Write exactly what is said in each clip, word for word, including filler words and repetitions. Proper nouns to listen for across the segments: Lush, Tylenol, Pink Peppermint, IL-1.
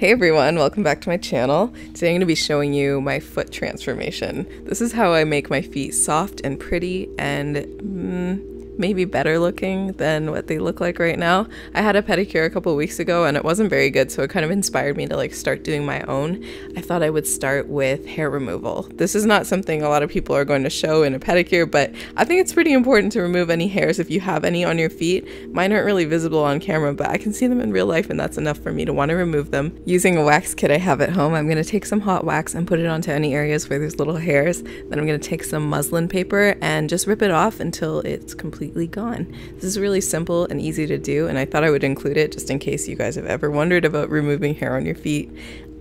Hey everyone, welcome back to my channel. Today I'm going to be showing you my foot transformation. This is how I make my feet soft and pretty and mm, maybe better looking than what they look like right now. I had a pedicure a couple weeks ago and it wasn't very good, so it kind of inspired me to like start doing my own. I thought I would start with hair removal. This is not something a lot of people are going to show in a pedicure, but I think it's pretty important to remove any hairs if you have any on your feet. Mine aren't really visible on camera, but I can see them in real life, and that's enough for me to want to remove them. Using a wax kit I have at home, I'm going to take some hot wax and put it onto any areas where there's little hairs. Then I'm going to take some muslin paper and just rip it off until it's completely gone. This is really simple and easy to do, and I thought I would include it just in case you guys have ever wondered about removing hair on your feet.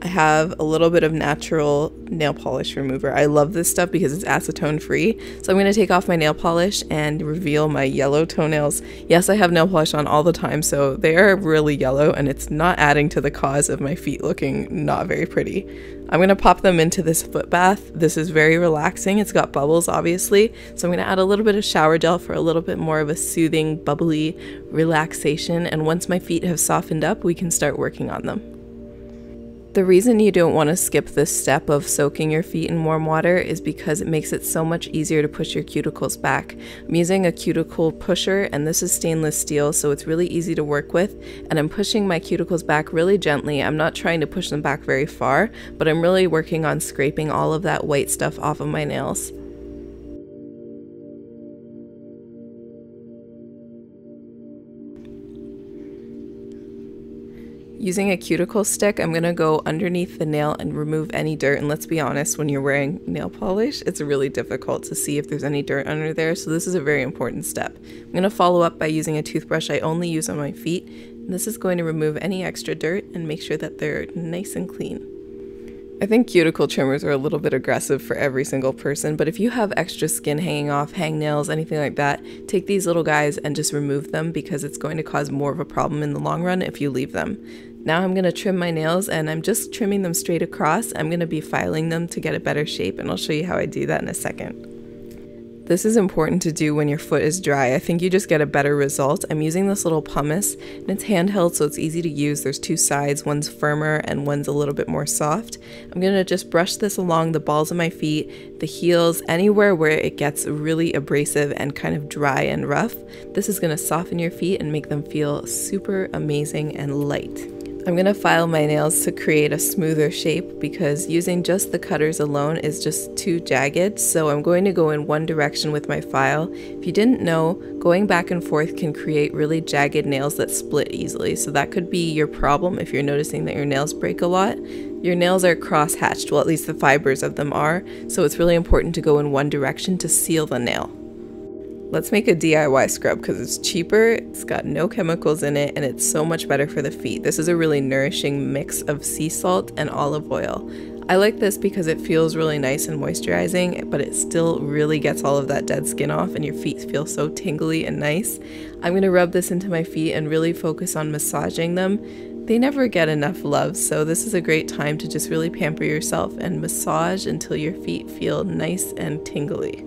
I have a little bit of natural nail polish remover. I love this stuff because it's acetone free. So I'm going to take off my nail polish and reveal my yellow toenails. Yes, I have nail polish on all the time, so they are really yellow, and it's not adding to the cause of my feet looking not very pretty. I'm going to pop them into this foot bath. This is very relaxing. It's got bubbles, obviously. So I'm going to add a little bit of shower gel for a little bit more of a soothing, bubbly relaxation. And once my feet have softened up, we can start working on them. The reason you don't want to skip this step of soaking your feet in warm water is because it makes it so much easier to push your cuticles back. I'm using a cuticle pusher, and this is stainless steel, so it's really easy to work with, and I'm pushing my cuticles back really gently. I'm not trying to push them back very far, but I'm really working on scraping all of that white stuff off of my nails. Using a cuticle stick, I'm going to go underneath the nail and remove any dirt. And let's be honest, when you're wearing nail polish, it's really difficult to see if there's any dirt under there. So this is a very important step. I'm going to follow up by using a toothbrush I only use on my feet. And this is going to remove any extra dirt and make sure that they're nice and clean. I think cuticle trimmers are a little bit aggressive for every single person, but if you have extra skin hanging off, hangnails, anything like that, take these little guys and just remove them because it's going to cause more of a problem in the long run if you leave them. Now I'm going to trim my nails, and I'm just trimming them straight across. I'm going to be filing them to get a better shape, and I'll show you how I do that in a second. This is important to do when your foot is dry. I think you just get a better result. I'm using this little pumice, and it's handheld, so it's easy to use. There's two sides, one's firmer and one's a little bit more soft. I'm gonna just brush this along the balls of my feet, the heels, anywhere where it gets really abrasive and kind of dry and rough. This is gonna soften your feet and make them feel super amazing and light. I'm going to file my nails to create a smoother shape because using just the cutters alone is just too jagged, so I'm going to go in one direction with my file. If you didn't know, going back and forth can create really jagged nails that split easily, so that could be your problem if you're noticing that your nails break a lot. Your nails are cross-hatched, well at least the fibers of them are, so it's really important to go in one direction to seal the nail. Let's make a D I Y scrub because it's cheaper, it's got no chemicals in it, and it's so much better for the feet. This is a really nourishing mix of sea salt and olive oil. I like this because it feels really nice and moisturizing, but it still really gets all of that dead skin off and your feet feel so tingly and nice. I'm going to rub this into my feet and really focus on massaging them. They never get enough love, so this is a great time to just really pamper yourself and massage until your feet feel nice and tingly.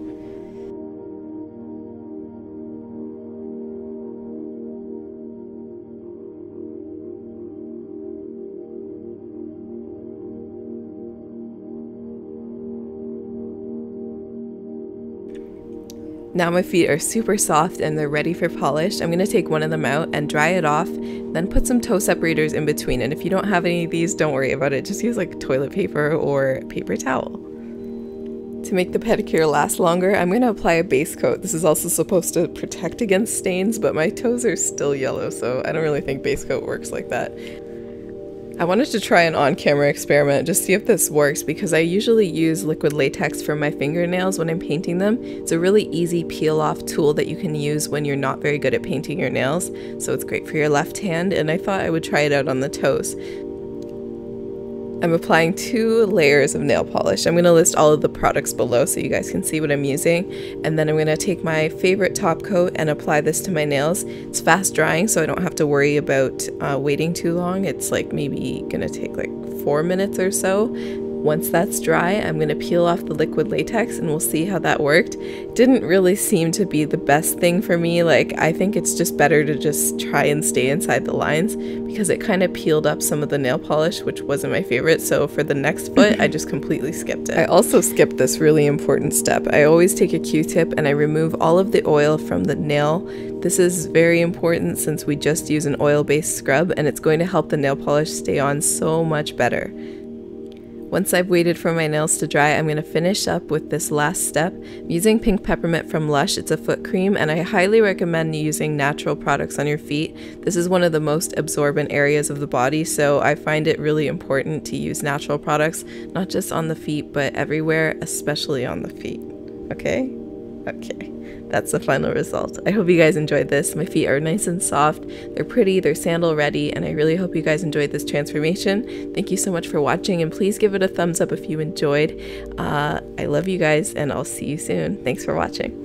Now my feet are super soft and they're ready for polish. I'm going to take one of them out and dry it off, then put some toe separators in between. And if you don't have any of these, don't worry about it. Just use like toilet paper or paper towel. To make the pedicure last longer, I'm going to apply a base coat. This is also supposed to protect against stains, but my toes are still yellow, so I don't really think base coat works like that. I wanted to try an on-camera experiment, just see if this works, because I usually use liquid latex for my fingernails when I'm painting them. It's a really easy peel-off tool that you can use when you're not very good at painting your nails, so it's great for your left hand, and I thought I would try it out on the toes. I'm applying two layers of nail polish. I'm going to list all of the products below so you guys can see what I'm using. And then I'm going to take my favorite top coat and apply this to my nails. It's fast drying, so I don't have to worry about uh, waiting too long. It's like maybe going to take like four minutes or so. Once that's dry, I'm going to peel off the liquid latex and we'll see how that worked. Didn't really seem to be the best thing for me. Like, I think it's just better to just try and stay inside the lines because it kind of peeled up some of the nail polish, which wasn't my favorite. So for the next foot, I just completely skipped it. I also skipped this really important step. I always take a Q-tip and I remove all of the oil from the nail. This is very important since we just use an oil-based scrub and it's going to help the nail polish stay on so much better. Once I've waited for my nails to dry, I'm going to finish up with this last step. I'm using Pink Peppermint from Lush. It's a foot cream, and I highly recommend using natural products on your feet. This is one of the most absorbent areas of the body, so I find it really important to use natural products, not just on the feet, but everywhere, especially on the feet. Okay? Okay. That's the final result. I hope you guys enjoyed this. My feet are nice and soft, they're pretty, they're sandal ready, and I really hope you guys enjoyed this transformation. Thank you so much for watching, and please give it a thumbs up if you enjoyed. Uh, I love you guys, and I'll see you soon. Thanks for watching.